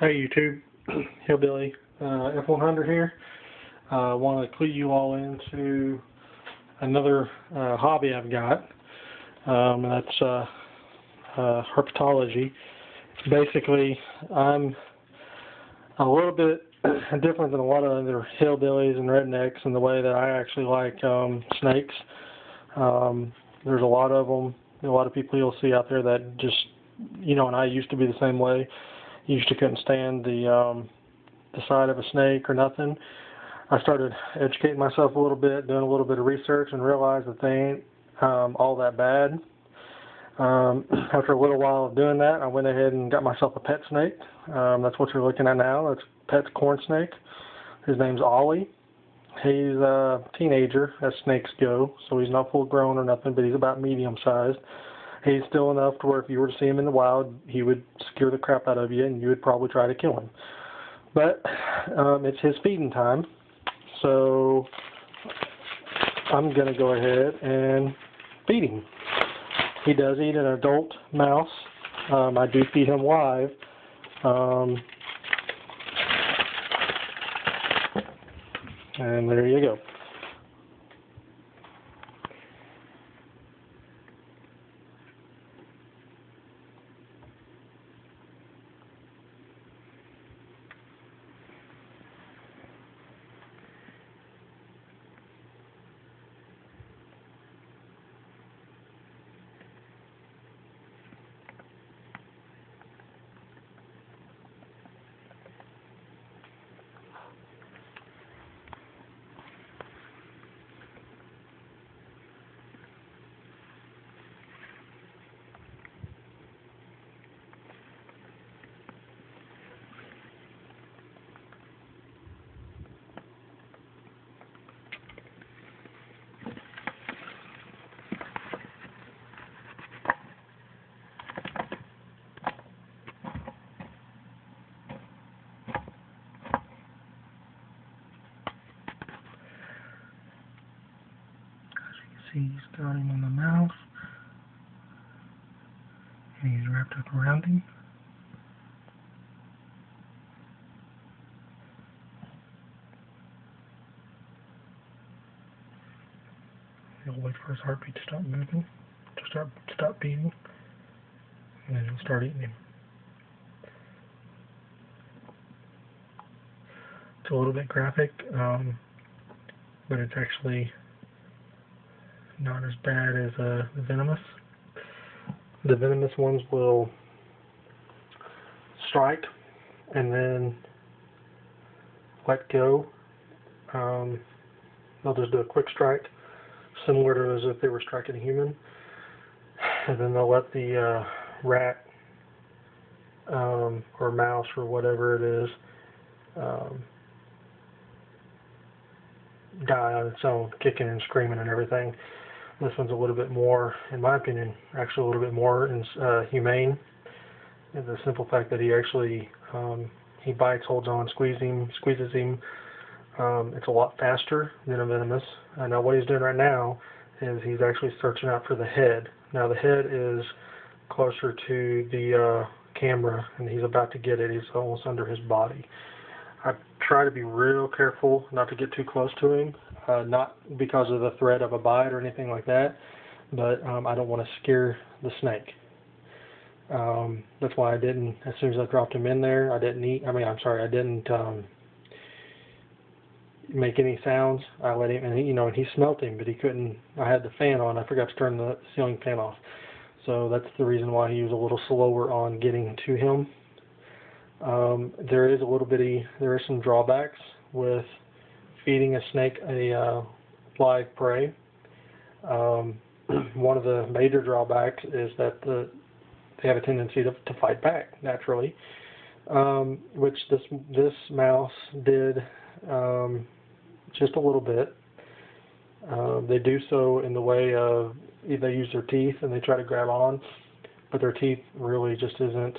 Hey YouTube, Hillbilly F100 here. I want to clue you all into another hobby I've got, and that's herpetology. Basically, I'm a little bit different than a lot of other hillbillies and rednecks in the way that I actually like snakes. There's a lot of them, a lot of people you'll see out there that just, you know, and I used to be the same way. Used to couldn't stand the sight of a snake or nothing. I started educating myself a little bit, doing a little bit of research, and realized that they ain't all that bad. After a little while of doing that, I went ahead and got myself a pet snake. That's what you're looking at now. That's pet corn snake. His name's Ollie. He's a teenager, as snakes go, so he's not full grown or nothing, but he's about medium sized. He's still enough to where if you were to see him in the wild, he would scare the crap out of you and you would probably try to kill him. But it's his feeding time, so I'm going to go ahead and feed him. He does eat an adult mouse. I do feed him live. And there you go. He's starting on the mouth, and he's wrapped up around him. He'll wait for his heartbeat to stop moving, to stop beating, and then he'll start eating him. It's a little bit graphic, but it's actually not as bad as the venomous. The venomous ones will strike and then let go. They'll just do a quick strike, similar to as if they were striking a human. And then they'll let the rat or mouse or whatever it is die on its own, kicking and screaming and everything. This one's a little bit more, in my opinion, actually a little bit more humane. And the simple fact that he actually, he bites, holds on, squeezes him. It's a lot faster than a venomous. Now what he's doing right now is he's actually searching out for the head. Now the head is closer to the camera, and he's about to get it. He's almost under his body. I try to be real careful not to get too close to him, not because of the threat of a bite or anything like that, but I don't want to scare the snake. That's why I didn't, as soon as I dropped him in there, I didn't make any sounds. I let him, and he, you know, and he smelt him, but he couldn't. I had the fan on. I forgot to turn the ceiling fan off. So that's the reason why he was a little slower on getting to him. There are some drawbacks with feeding a snake a live prey. One of the major drawbacks is that they have a tendency to fight back naturally, which this mouse did just a little bit. They do so in the way of either they use their teeth and they try to grab on, but their teeth really just isn't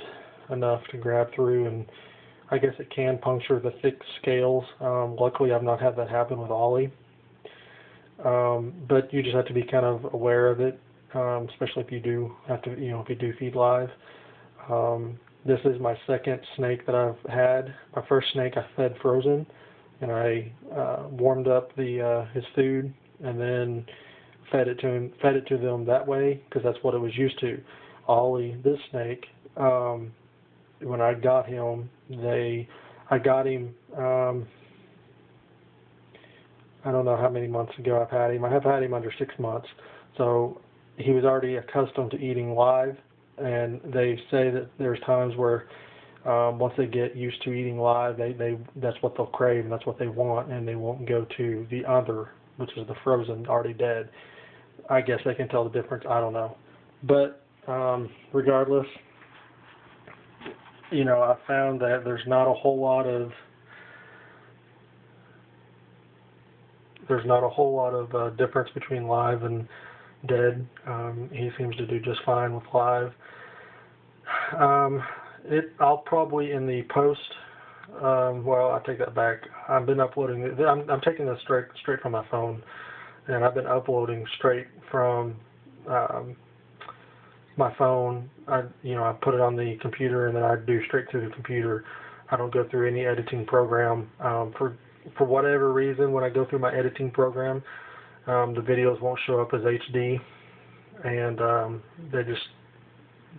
enough to grab through, and I guess it can puncture the thick scales. Luckily I've not had that happen with Ollie, but you just have to be kind of aware of it, especially if you do feed live. This is my second snake that I've had. My first snake I fed frozen, and I warmed up his food and then fed it to them that way, because that's what it was used to. Ollie, this snake, when I got him, I got him. I don't know how many months ago I've had him. I have had him under 6 months, so he was already accustomed to eating live. And they say that there's times where once they get used to eating live, that's what they'll crave and that's what they want, and they won't go to the other, which is the frozen, already dead. I guess they can tell the difference. I don't know. But regardless, you know, I found that there's not a whole lot of difference between live and dead. He seems to do just fine with live. I'll probably in the post. Well, I take that back. I've been uploading. I'm taking this straight from my phone, and I've been uploading straight from my phone. I put it on the computer, and then I do straight through the computer. I don't go through any editing program. For whatever reason, when I go through my editing program, the videos won't show up as HD, and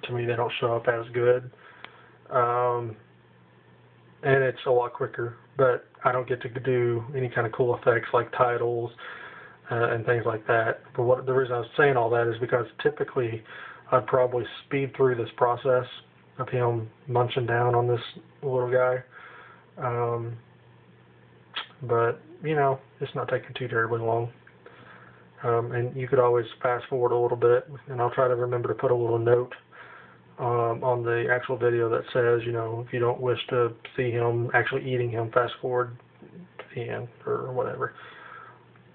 to me they don't show up as good, and it's a lot quicker. But I don't get to do any kind of cool effects like titles and things like that. But the reason I was saying all that is because typically I'd probably speed through this process of him munching down on this little guy, but you know, it's not taking too terribly long. And you could always fast forward a little bit, and I'll try to remember to put a little note on the actual video that says, you know, if you don't wish to see him actually eating him, fast forward to the end or whatever.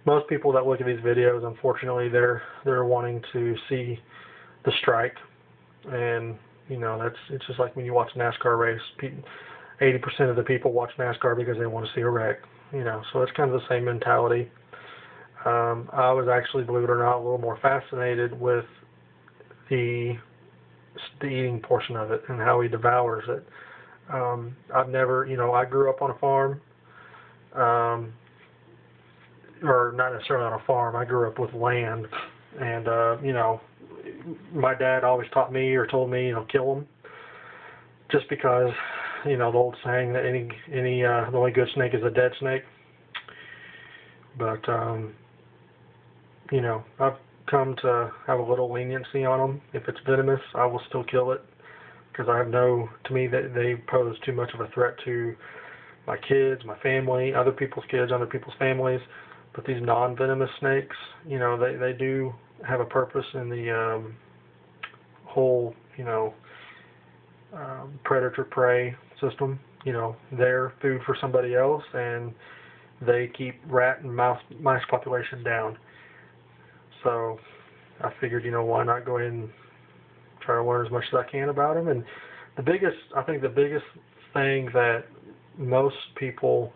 Most people that look at these videos, unfortunately, they're wanting to see the strike, and you know, it's just like when you watch a NASCAR race. 80% of the people watch NASCAR because they want to see a wreck, you know. So it's kind of the same mentality. I was actually, believe it or not, a little more fascinated with the eating portion of it and how he devours it. I've never, you know, I grew up on a farm, or not necessarily on a farm. I grew up with land, and you know, my dad always taught me or told me, you know, kill them, just because, you know, the old saying that the only good snake is a dead snake. But you know, I've come to have a little leniency on them. If it's venomous, I will still kill it, because I know, to me, that they pose too much of a threat to my kids, my family, other people's kids, other people's families. But these non-venomous snakes, you know, they do have a purpose in the whole, you know, predator-prey system. You know, they're food for somebody else, and they keep rat and mice population down. So I figured, you know, why not go ahead and try to learn as much as I can about them. And I think the biggest thing that most people,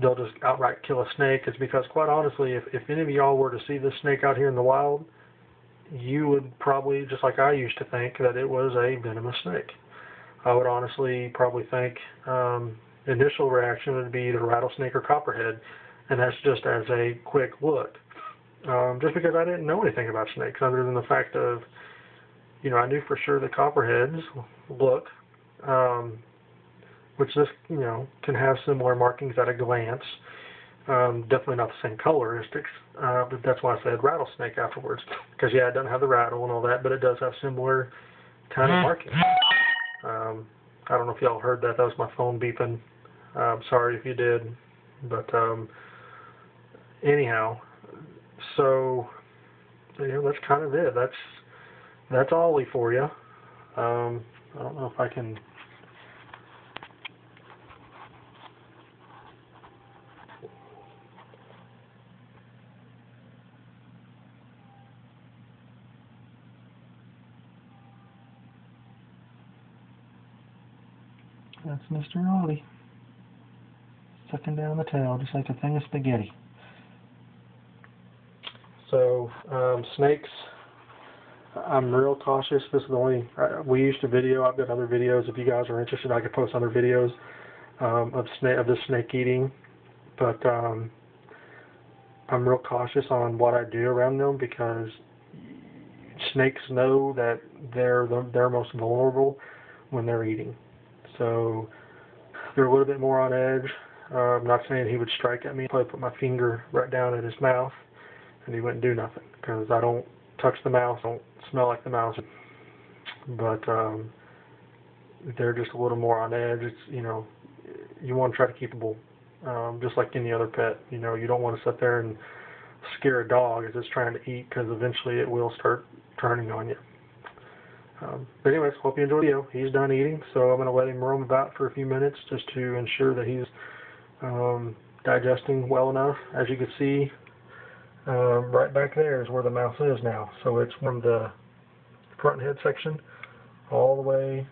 they'll just outright kill a snake, is because, quite honestly, if any of y'all were to see this snake out here in the wild, you would probably, just like I used to think, that it was a venomous snake. I would honestly probably think, initial reaction would be either rattlesnake or copperhead, and that's just as a quick look, just because I didn't know anything about snakes other than the fact of, you know, I knew for sure the copperheads look, which this, you know, can have similar markings at a glance, definitely not the same coloristics, but that's why I said rattlesnake afterwards, because yeah, it doesn't have the rattle and all that, but it does have similar kind of markings. I don't know if y'all heard that. That was my phone beeping. I'm sorry if you did, but anyhow, so you know, that's kind of it. That's Ollie for you. I don't know if I can That's Mr. Ollie, sucking down the tail just like a thing of spaghetti. So, snakes, I'm real cautious. This is the only, we used to video. I've got other videos. If you guys are interested, I could post other videos of the snake eating. But I'm real cautious on what I do around them, because snakes know that they're most vulnerable when they're eating. So they're a little bit more on edge. I'm not saying he would strike at me. I probably put my finger right down at his mouth, and he wouldn't do nothing, because I don't touch the mouse, don't smell like the mouse. But they're just a little more on edge. It's, you know, you want to try to keep the bull, just like any other pet. You know, you don't want to sit there and scare a dog as it's trying to eat, because eventually it will start turning on you. But anyways, hope you enjoyed the video. He's done eating, so I'm going to let him roam about for a few minutes just to ensure that he's digesting well enough. As you can see, right back there is where the mouse is now. So it's from the front head section all the way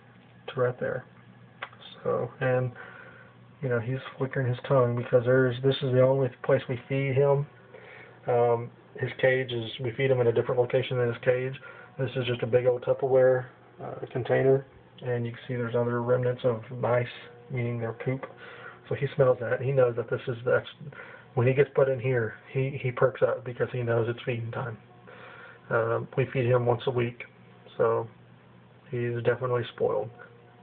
to right there. So, and you know, he's flickering his tongue, because this is the only place we feed him. His cage is, we feed him in a different location than his cage. This is just a big old Tupperware container, and you can see there's other remnants of mice, meaning their poop. So he smells that. He knows that this is the, when he gets put in here, he perks up, because he knows it's feeding time. We feed him once a week, so he's definitely spoiled.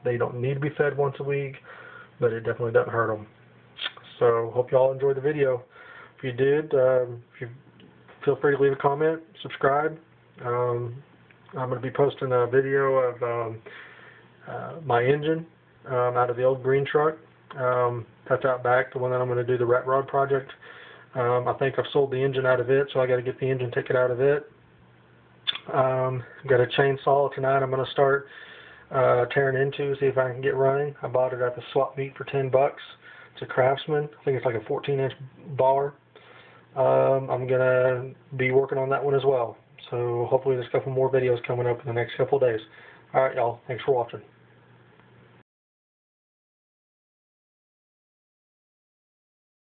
They don't need to be fed once a week, but it definitely doesn't hurt them. So hope you all enjoyed the video. If you did, feel free to leave a comment, subscribe. I'm going to be posting a video of my engine out of the old green truck. That's out back, the one that I'm going to do the rat rod project. I think I've sold the engine out of it, so I got to get the engine ticket out of it. Got a chainsaw tonight. I'm going to start tearing into, see if I can get running. I bought it at the swap meet for 10 bucks. It's a Craftsman. I think it's like a 14-inch bar. I'm going to be working on that one as well. So hopefully there's a couple more videos coming up in the next couple of days. All right, y'all. Thanks for watching.